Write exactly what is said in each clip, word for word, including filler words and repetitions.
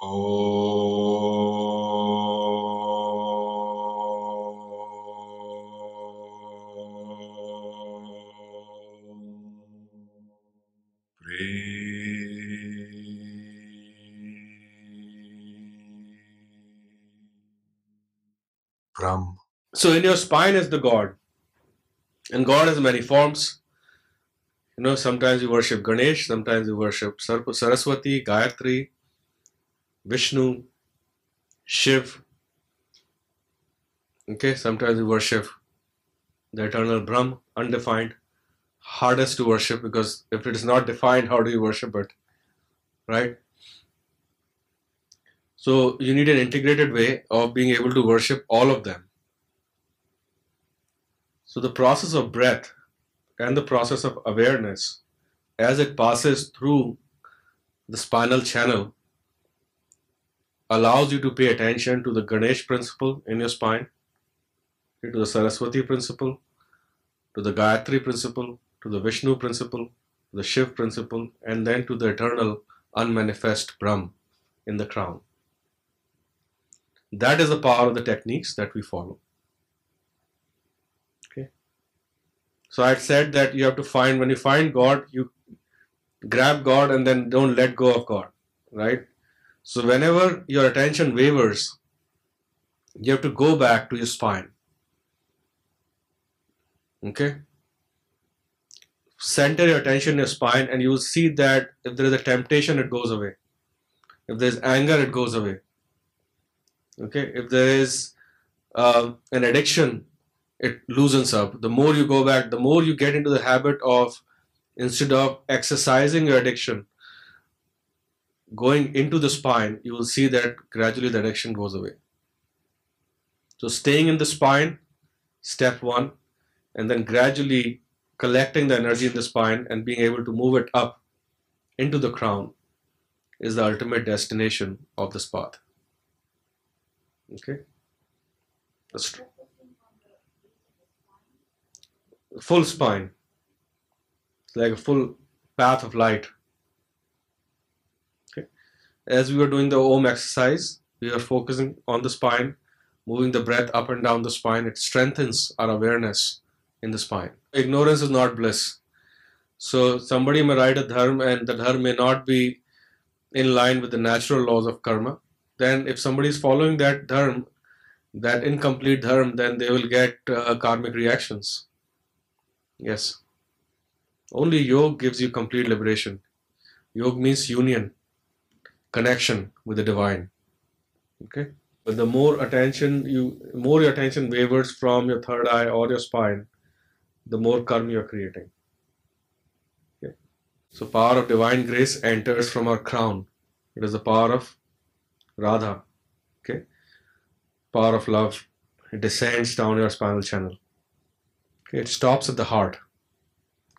Aum. Brahm. So in your spine is the God, and God has many forms. You know, sometimes you worship Ganesh, sometimes you worship Saraswati, Gayatri, Vishnu, Shiv. Okay, sometimes you worship the eternal Brahm, undefined, hardest to worship, because if it is not defined, how do you worship it, right? So you need an integrated way of being able to worship all of them. So the process of breath and the process of awareness, as it passes through the spinal channel, allows you to pay attention to the Ganesh principle in your spine, to the Saraswati principle, to the Gayatri principle, to the Vishnu principle, the Shiv principle, and then to the eternal unmanifest Brahm in the crown. That is the power of the techniques that we follow. So I said that you have to find, when you find God, you grab God and then don't let go of God, right? So whenever your attention wavers, you have to go back to your spine, okay? Center your attention in your spine, and you will see that if there is a temptation, it goes away. If there is anger, it goes away, okay? If there is uh, an addiction, it loosens up. The more you go back, the more you get into the habit of, instead of exercising your addiction, going into the spine, you will see that gradually the addiction goes away. So staying in the spine, step one, and then gradually collecting the energy in the spine and being able to move it up into the crown is the ultimate destination of this path. Okay? That's true. Full spine. It's like a full path of light. Okay. As we were doing the O M exercise, we are focusing on the spine, moving the breath up and down the spine. It strengthens our awareness in the spine. Ignorance is not bliss. So somebody may write a dharma, and the dharma may not be in line with the natural laws of karma. Then if somebody is following that dharma, that incomplete dharma, then they will get uh, karmic reactions. Yes. Only yoga gives you complete liberation. Yoga means union, connection with the divine. Okay? But the more attention you, more your attention wavers from your third eye or your spine, the more karma you are creating. Okay? So power of divine grace enters from our crown. It is the power of Radha. Okay? Power of love. It descends down your spinal channel. It stops at the heart.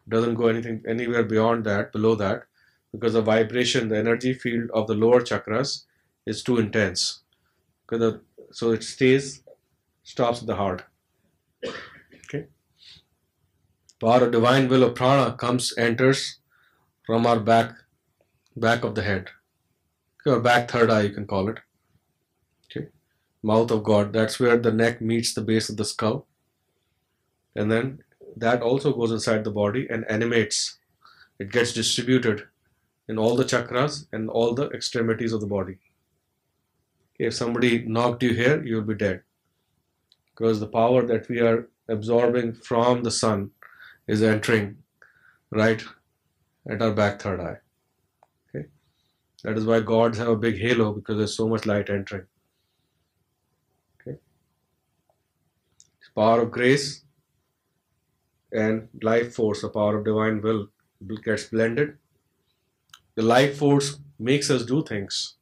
It doesn't go anything anywhere beyond that, below that, because the vibration, the energy field of the lower chakras is too intense. The, so it stays, stops at the heart. Okay. Power of divine will of prana comes, enters from our back, back of the head, or back third eye, you can call it. Okay. Mouth of God. That's where the neck meets the base of the skull. And then that also goes inside the body and animates. It gets distributed in all the chakras and all the extremities of the body. Okay, if somebody knocked you here, you will be dead. Because the power that we are absorbing from the sun is entering right at our back third eye. Okay? That is why gods have a big halo, because there is so much light entering. Okay? Power of grace and life force, the power of divine will, gets blended. The life force makes us do things.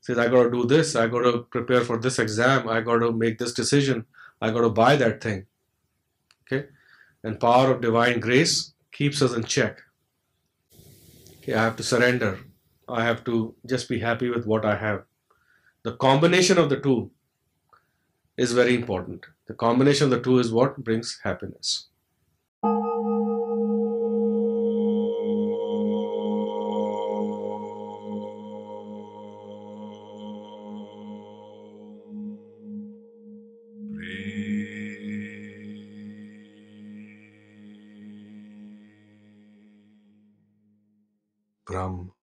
Says, I got to do this, I got to prepare for this exam, I got to make this decision, I got to buy that thing. Okay? And power of divine grace keeps us in check. Okay, I have to surrender. I have to just be happy with what I have. The combination of the two is very important. The combination of the two is what brings happiness. Brahm